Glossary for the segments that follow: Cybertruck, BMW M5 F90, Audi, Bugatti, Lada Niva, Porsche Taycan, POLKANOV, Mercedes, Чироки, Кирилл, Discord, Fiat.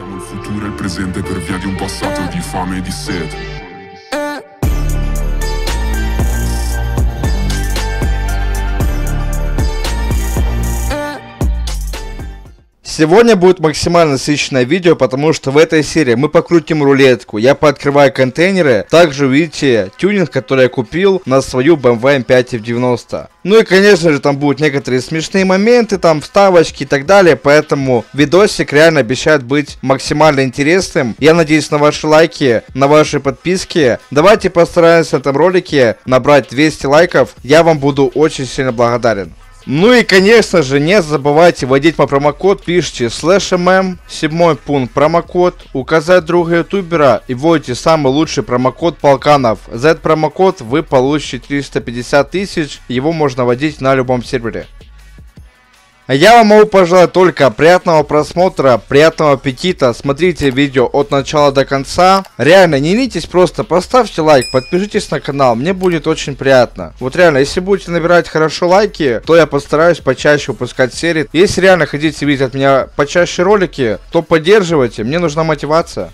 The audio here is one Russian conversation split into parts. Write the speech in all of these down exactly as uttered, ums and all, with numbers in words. Siamo il futuro e il presente per via di un passato di fame e di sete. Сегодня будет максимально насыщенное видео, потому что в этой серии мы покрутим рулетку, я пооткрываю контейнеры, также увидите тюнинг, который я купил на свою бэ эм вэ эм пять эф девяносто. Ну и конечно же там будут некоторые смешные моменты, там вставочки и так далее, поэтому видосик реально обещает быть максимально интересным. Я надеюсь на ваши лайки, на ваши подписки, давайте постараемся в этом ролике набрать двести лайков, я вам буду очень сильно благодарен. Ну и конечно же не забывайте вводить по промокод, пишите слэш эм эм, седьмой пункт промокод, указать друга ютубера и вводите самый лучший промокод полканов. За этот промокод вы получите триста пятьдесят тысяч, его можно вводить на любом сервере. Я вам могу пожелать только приятного просмотра, приятного аппетита, смотрите видео от начала до конца. Реально, не ленитесь, просто поставьте лайк, подпишитесь на канал, мне будет очень приятно. Вот реально, если будете набирать хорошо лайки, то я постараюсь почаще выпускать серии. Если реально хотите видеть от меня почаще ролики, то поддерживайте, мне нужна мотивация.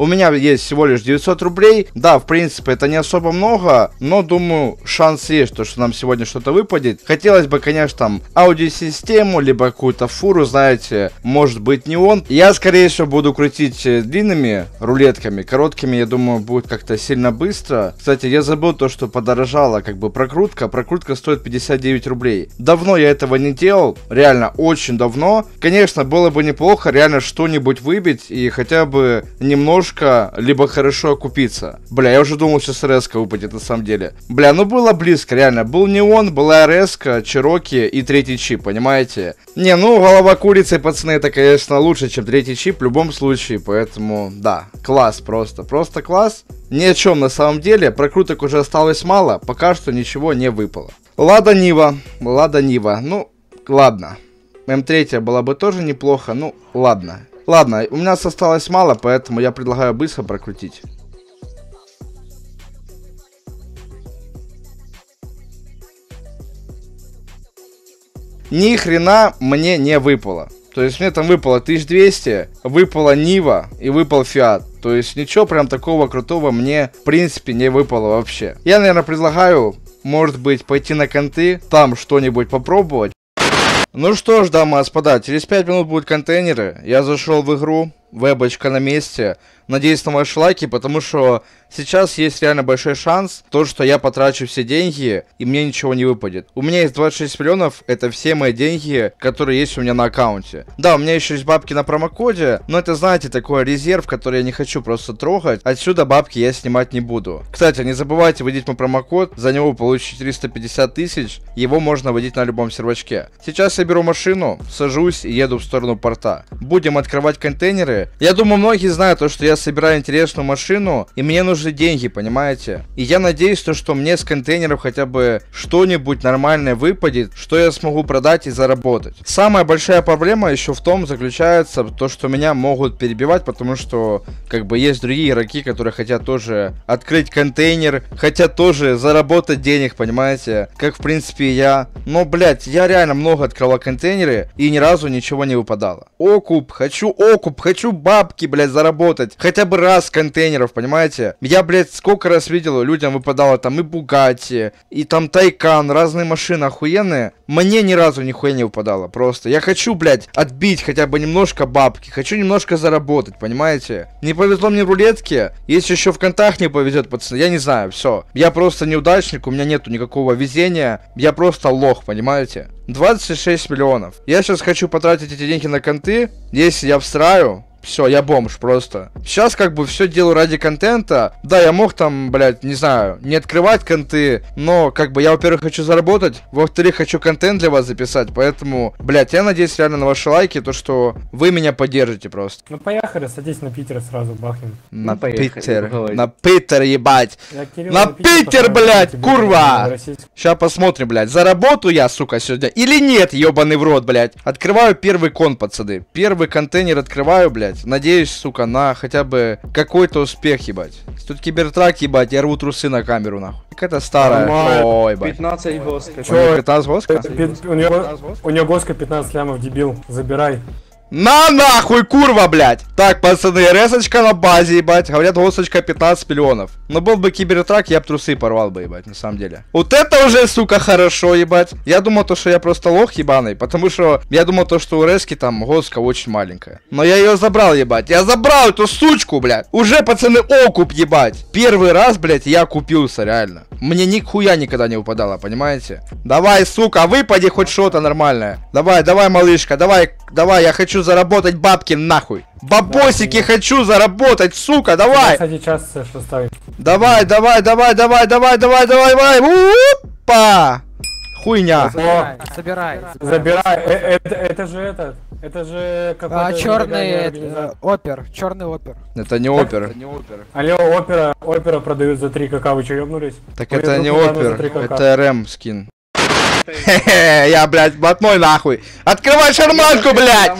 У меня есть всего лишь девятьсот рублей, да, в принципе, это не особо много, но думаю, шанс есть, то, что нам сегодня что-то выпадет. Хотелось бы, конечно, там, аудиосистему, либо какую-то фуру, знаете, может быть, не он. Я, скорее всего, буду крутить длинными рулетками, короткими, я думаю, будет как-то сильно быстро. Кстати, я забыл то, что подорожала, как бы, прокрутка, прокрутка стоит пятьдесят девять рублей. Давно я этого не делал, реально, очень давно. Конечно, было бы неплохо, реально, что-нибудь выбить и хотя бы немножко либо хорошо окупиться. Бля, я уже думал, сейчас эр эс-ка выпадет на самом деле. Бля, ну было близко, реально. Был не он, была эр эс-ка, Чироки и третий чип, понимаете? Не, ну голова курицы, пацаны, это, конечно, лучше, чем третий чип в любом случае, поэтому, да, класс просто, просто класс. Ни о чем на самом деле, прокруток уже осталось мало, пока что ничего не выпало. Лада Нива, Лада Нива, ну, ладно. эм три была бы тоже неплохо, ну, ладно. Ладно, у меня осталось мало, поэтому я предлагаю быстро прокрутить. Ни хрена мне не выпало. То есть мне там выпало тысяча двести, выпала Нива и выпал Фиат. То есть ничего прям такого крутого мне в принципе не выпало вообще. Я, наверное, предлагаю, может быть, пойти на конты, там что-нибудь попробовать. Ну что ж, дамы и господа, через пять минут будут контейнеры, я зашел в игру, вебочка на месте, надеюсь на ваши лайки, потому что сейчас есть реально большой шанс, то что я потрачу все деньги и мне ничего не выпадет. У меня есть двадцать шесть миллионов, это все мои деньги, которые есть у меня на аккаунте. Да, у меня еще есть бабки на промокоде, но это, знаете, такой резерв, который я не хочу просто трогать, отсюда бабки я снимать не буду. Кстати, не забывайте вводить мой промокод, за него вы получите триста пятьдесят тысяч, его можно вводить на любом сервачке. Сейчас я беру машину, сажусь и еду в сторону порта. Будем открывать контейнеры. Я думаю, многие знают то, что я собираю интересную машину и мне нужно деньги, понимаете? И я надеюсь, то, что мне с контейнеров хотя бы что-нибудь нормальное выпадет, что я смогу продать и заработать. Самая большая проблема еще в том заключается, то, что меня могут перебивать, потому что как бы есть другие игроки, которые хотят тоже открыть контейнер, хотят тоже заработать денег, понимаете? Как в принципе я. Но, блядь, я реально много открывал контейнеры и ни разу ничего не выпадало. Окуп, хочу окуп, хочу бабки, блядь, заработать. Хотя бы раз контейнеров, понимаете? Я, блядь, сколько раз видел, людям выпадало там и Bugatti, и там Тайкан, разные машины охуенные. Мне ни разу нихуя не выпадало, просто. Я хочу, блядь, отбить хотя бы немножко бабки, хочу немножко заработать, понимаете? Не повезло мне в рулетке, если еще в контах не повезет, пацаны, я не знаю, все. Я просто неудачник, у меня нету никакого везения, я просто лох, понимаете? двадцать шесть миллионов. Я сейчас хочу потратить эти деньги на конты, если я встраю... Все, я бомж просто. Сейчас как бы все делаю ради контента. Да, я мог там, блядь, не знаю, не открывать конты, но как бы я, во-первых, хочу заработать, во-вторых, хочу контент для вас записать, поэтому, блядь, я надеюсь реально на ваши лайки, то, что вы меня поддержите просто. Ну поехали, садись на Питер сразу бахнем. На ну, Питер, поехали, на Питер, ебать. Кирилл, на, на Питер, Питер блядь, курва. Сейчас посмотрим, блядь, заработаю я, сука, сегодня или нет, ебаный в рот, блядь. Открываю первый кон, пацаны. Первый контейнер открываю, блядь. блядь. Надеюсь, сука, на хотя бы какой-то успех, ебать. Тут кибертрак, ебать, я рву трусы на камеру, нахуй. Какая-то старая. Ой, ебать. пятнадцать госка. Чё, пятнадцать госка? У неё госка пятнадцать лямов, дебил. Забирай. На нахуй, курва, блядь! Так, пацаны, ресочка на базе, ебать. Говорят, госочка пятнадцать миллионов. Но был бы кибертрак, я б трусы порвал бы, ебать, на самом деле. Вот это уже, сука, хорошо, ебать. Я думал то, что я просто лох ебаный, потому что я думал то, что у Рески там госка очень маленькая. Но я ее забрал, ебать. Я забрал эту сучку, блядь. Уже, пацаны, окуп, ебать. Первый раз, блядь, я купился, реально. Мне нихуя никогда не выпадало, понимаете? Давай, сука, выпади хоть что-то нормальное. Давай, давай, малышка, давай, давай, я хочу заработать бабки нахуй. Бабосики, да, хочу заработать, сука, давай. Кстати, час что ставим. Давай, давай, давай, давай, давай, давай, давай, давай. Опа! Хуйня. Забирай, забирай. Забирай. Это, это же этот. Это же какой-то... А, черный это, опер. Черный опер. Это не опер. Это не опер. Алло, опера, опера продают за три ка ка, вы че ёбнулись? Так вы это не опер, это РМ скин. Хе-хе, я, блядь, блатной нахуй. Открывай шарманку, блядь.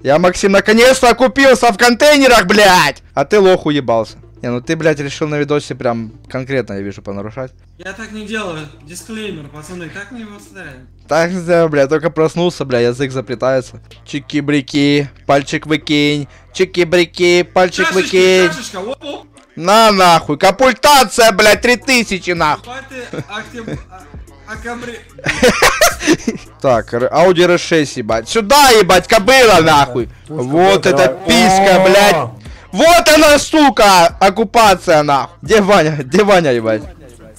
Я, Максим, наконец-то окупился в контейнерах, блядь. А ты лох уебался. Не, ну ты, блядь, решил на видосе прям конкретно, я вижу, понарушать. Я так не делаю, дисклеймер, пацаны, так не выставляем. Так сделал, бля, только проснулся, бля, язык заплетается. Чики-брики, пальчик выкинь. Чики-брики, пальчик выкинь. На нахуй, капультация, блядь, три тысячи, нахуй. Так, Audi эр шесть, ебать. Сюда, ебать, кобыла, нахуй. Вот эта писька, блядь. Вот она, сука, оккупация, нахуй. Где Ваня? Где Ваня, ебать?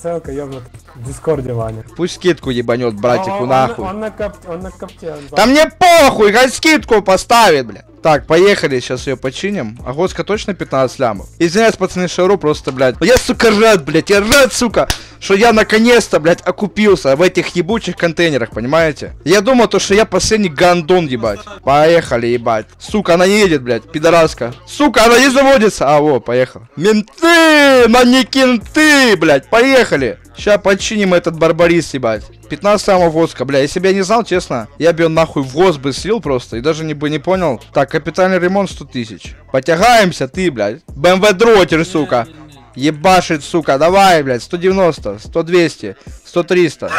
Ссылка, ебнут, в дискорде Ваня. Пусть скидку ебанет братику, нахуй. Он на капте. Да мне похуй, хоть скидку поставит, блядь. Так, поехали, сейчас ее починим. А госка точно пятнадцать лямов? Извиняюсь, пацаны, шару просто, блядь. Я, сука, рад, блядь, я рад, сука, что я наконец-то, блядь, окупился в этих ебучих контейнерах, понимаете? Я думал то, что я последний гандон, ебать. Поехали, ебать. Сука, она не едет, блядь, пидораска. Сука, она не заводится. А, во, поехал. Менты, манекенты, блядь, поехали. Сейчас починим этот барбарис, ебать. пятнадцать самого воска, бля. Если бы я не знал, честно, я бы ее нахуй в гос бы слил просто. И даже не бы не понял. Так, капитальный ремонт сто тысяч. Потягаемся, ты, блядь. бэ эм вэ дротер, сука. Ебашит, сука. Давай, блядь. сто девяносто, сто двести, сто триста.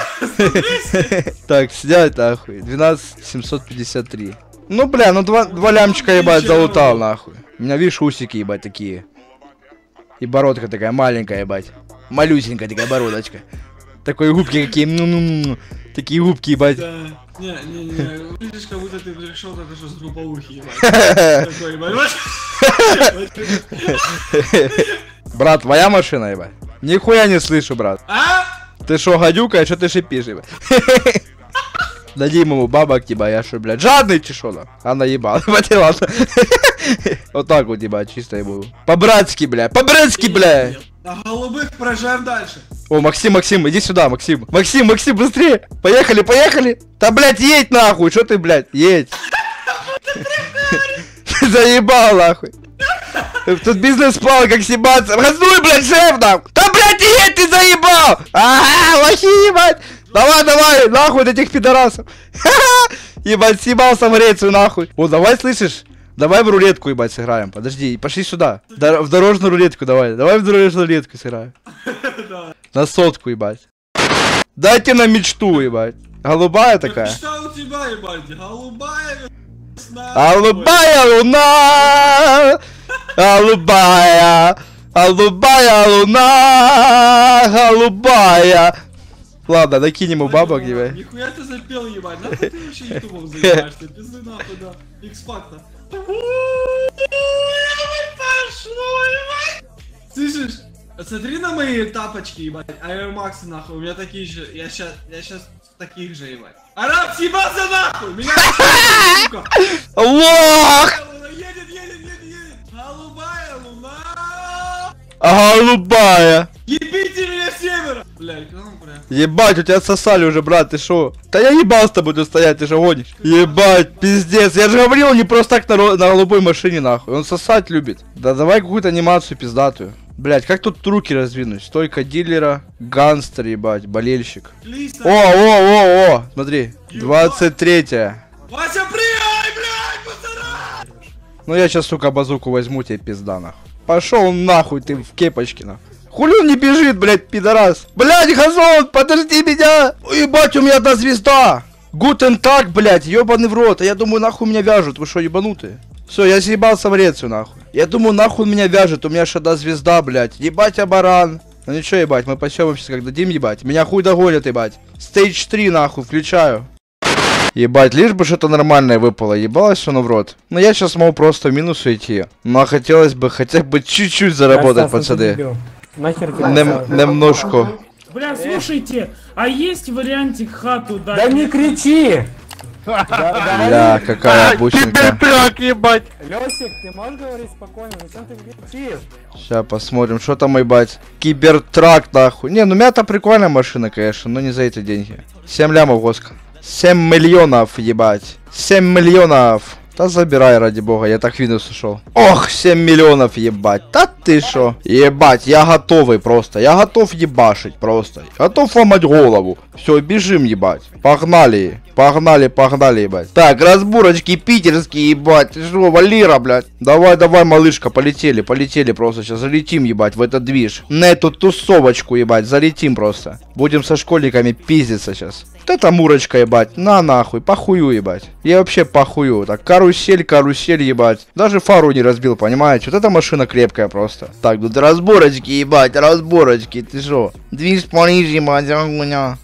Так, снять нахуй. двенадцать семьсот пятьдесят три. Ну, бля, ну два лямчика, ебать, залутал, нахуй. У меня, видишь, усики, ебать, такие. И бородка такая маленькая, ебать. Малюсенькая такая бородочка. Такой губки какие, ну-ну-ну, такие губки, ебать. Не-не-не, выглядишь, как будто ты пришел только что с групповухи, ебать. Такой, ебать. Брат, твоя машина, ебать? Нихуя не слышу, брат. А? Ты шо, гадюка, а что ты шипишь, ебать? Дадим ему бабок, ебать, я шо, блядь, жадный чешона? Она ебала, потеряла. Вот так вот, ебать, чисто я буду. По-братски, блядь, по-братски, блядь. На голубых проезжаем дальше. О, Максим, Максим, иди сюда, Максим. Максим, Максим, быстрее. Поехали, поехали. Да, блядь, едь нахуй. Что ты, блядь, едь. Заебал, нахуй. Тут бизнес-план, как съебаться. Раздуй, блядь, шеф, нахуй. Да, блядь, едь, ты заебал. Ага, лохи, ебать. Давай, давай, нахуй этих пидорасов. Ебать, съебался в рецию, нахуй. О, давай, слышишь? Давай в рулетку, ебать, сыграем. Подожди, пошли сюда. Дор в дорожную рулетку давай. Давай в дорожную рулетку сыграем. На сотку, ебать. Дайте на мечту, ебать. Голубая такая. Мечта у тебя, ебать. Голубая луна. Голубая луна. Голубая. Голубая луна. Голубая. Ладно, накинь ему бабок, ебать. Нихуя ты запел, ебать. Нахуй ты вообще ютубом занимаешься? Пизды нахуй, да. Икс-фактор. Слышишь? Смотри на мои тапочки, ебать. Air Max, нахуй. У меня такие же. Я сейчас, я сейчас в таких же, ебать. Араб, съебался нахуй! Меня сука! Лох! Едет, едет, едет, едет! Голубая луна! Голубая! Ебите меня в север! Бля, к нам прям. Ебать, у тебя сосали уже, брат, ты шо? Да я ебал с тобой тут стоять, ты же гонишь. Ебать, пиздец. Я же говорил, не просто так на, на голубой машине, нахуй. Он сосать любит. Да давай какую-то анимацию пиздатую. Блять, как тут руки раздвинуть? Стойка дилера, ганстер, ебать, болельщик. О, о, о, о, смотри. двадцать третье. Вася, приай, блядь, пацана! Ну я сейчас, сука, базуку возьму тебе, пизданах. Пошел нахуй ты в кепочке, нахуй. Хули он не бежит, блядь, пидорас? Блядь, Газон, подожди меня! Ебать, у меня одна звезда! Гутен так, блядь, ебаный в рот. А я думаю, нахуй меня вяжут, вы что, ебанутые? Все, я съебался в рецию, нахуй. Я думаю, нахуй меня вяжет, у меня ж одна звезда, блядь. Ебать, а баран. Ну ничего, ебать, мы посёмся, когда дим, ебать. Меня хуй догонят, ебать. Стейдж три, нахуй, включаю. Ебать, лишь бы что-то нормальное выпало, ебалось оно в рот. Но я сейчас могу просто в минус уйти. Но хотелось бы хотя бы чуть-чуть заработать, Стас, пацаны. Нахер тебе Нем, немножко. Бля, слушайте, а есть вариантик хату дать? Да не кричи! Бля, какая бученька. Лёсик, ты можешь говорить спокойно? Зачем ты кричишь? Сейчас посмотрим, что там, ебать. Кибертрак, нахуй. Не, ну мята прикольная машина, конечно, но не за эти деньги. семь лямов, госка. семь миллионов, ебать. семь миллионов. Да забирай, ради бога, я так в минус ушел. Ох, семь миллионов, ебать. Да ты шо? Ебать, я готовый просто. Я готов ебашить просто. Готов ломать голову. Все, бежим, ебать. Погнали. Погнали, погнали, ебать. Так, разборочки питерские, ебать. Ты шо, Валера, блядь? Давай, давай, малышка, полетели, полетели просто. Сейчас залетим, ебать, в этот движ. На эту тусовочку, ебать, залетим просто. Будем со школьниками пиздиться сейчас. Вот это мурочка, ебать. На нахуй, похую, ебать. Я вообще похую. Так, карусель, карусель, ебать. Даже фару не разбил, понимаете? Вот эта машина крепкая просто. Так, тут разборочки, ебать, разборочки. Ты шо? Движ Париж, ебать, меня.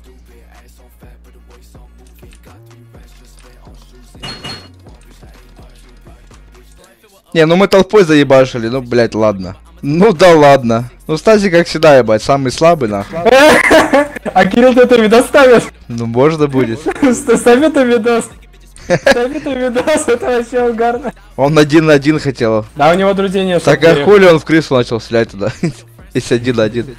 Не, ну мы толпой заебашили, ну, блядь, ладно. Ну да ладно. Ну Стасик, как всегда, ебать, самый слабый, нахуй. А Кирилл, ты это видос ставишь? Ну, можно будет. Ставь это видос. Ставь это видос, это вообще угарно. Он один на один хотел. Да, у него друзей нет. Так а хули он в крысу начал стрелять туда? Если один на один.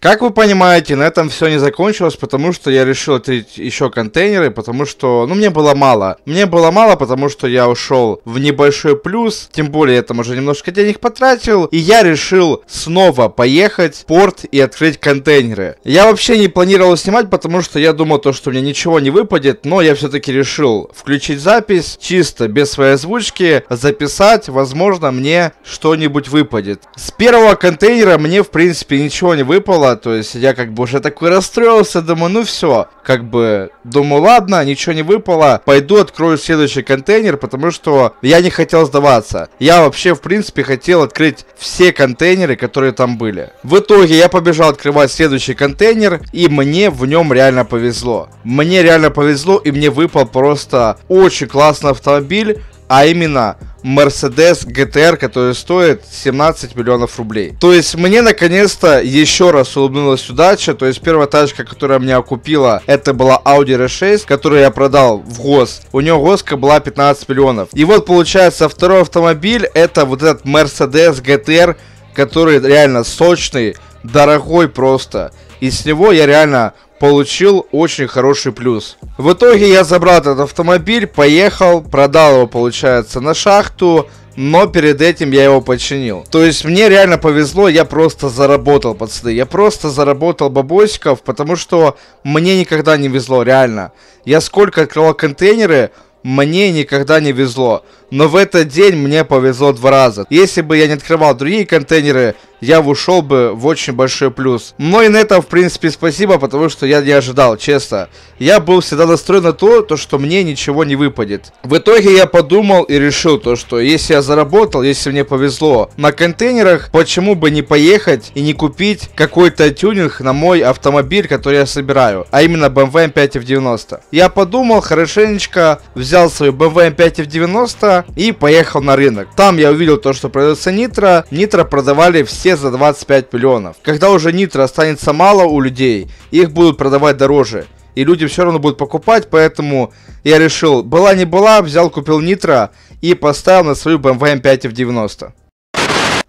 Как вы понимаете, на этом все не закончилось, потому что я решил открыть еще контейнеры, потому что, ну, мне было мало. Мне было мало, потому что я ушел в небольшой плюс, тем более я там уже немножко денег потратил, и я решил снова поехать в порт и открыть контейнеры. Я вообще не планировал снимать, потому что я думал, то, что у меня ничего не выпадет, но я все-таки решил включить запись, чисто, без своей озвучки, записать, возможно, мне что-нибудь выпадет. С первого контейнера мне, в принципе, ничего не выпало. То есть я как бы уже такой расстроился, думаю, ну все, как бы, думаю, ладно, ничего не выпало, пойду открою следующий контейнер, потому что я не хотел сдаваться. Я вообще, в принципе, хотел открыть все контейнеры, которые там были. В итоге я побежал открывать следующий контейнер, и мне в нем реально повезло. Мне реально повезло, и мне выпал просто очень классный автомобиль, а именно Mercedes джи ти ар, который стоит семнадцать миллионов рублей. То есть мне наконец-то еще раз улыбнулась удача. То есть первая тачка, которая меня окупила, это была Audi эр шесть, которую я продал в ГОСТ. У нее ГОСТка была пятнадцать миллионов. И вот получается второй автомобиль, это вот этот Mercedes джи ти ар, который реально сочный, дорогой просто. И с него я реально получил очень хороший плюс. В итоге я забрал этот автомобиль, поехал, продал его, получается, на шахту, но перед этим я его починил. То есть мне реально повезло, я просто заработал, пацаны, я просто заработал бабосиков, потому что мне никогда не везло, реально. Я сколько открывал контейнеры, мне никогда не везло, но в этот день мне повезло два раза. Если бы я не открывал другие контейнеры, я ушел бы в очень большой плюс. Но и на этом, в принципе, спасибо, потому что я не ожидал, честно. Я был всегда настроен на то, то, что мне ничего не выпадет. В итоге я подумал и решил то, что если я заработал, если мне повезло на контейнерах, почему бы не поехать и не купить какой-то тюнинг на мой автомобиль, который я собираю, а именно бэ эм вэ эм пять эф девяносто. Я подумал хорошенечко, взял свою бэ эм вэ эм пять эф девяносто и поехал на рынок. Там я увидел то, что продается нитро. Нитро продавали все за двадцать пять миллионов. Когда уже нитро останется мало у людей, их будут продавать дороже, и люди все равно будут покупать, поэтому я решил, была не была, взял, купил нитро и поставил на свою бэ эм вэ эм пять эф девяносто.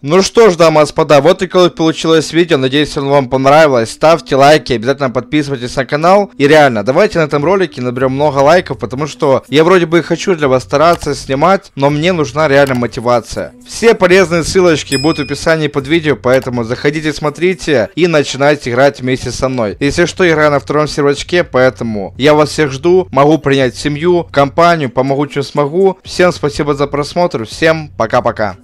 Ну что ж, дамы и господа, вот такое получилось видео, надеюсь, оно вам понравилось. Ставьте лайки, обязательно подписывайтесь на канал. И реально, давайте на этом ролике наберем много лайков, потому что я вроде бы хочу для вас стараться снимать, но мне нужна реально мотивация. Все полезные ссылочки будут в описании под видео, поэтому заходите, смотрите и начинайте играть вместе со мной. Если что, играю на втором сервачке, поэтому я вас всех жду, могу принять семью, компанию, помогу, чем смогу. Всем спасибо за просмотр, всем пока-пока.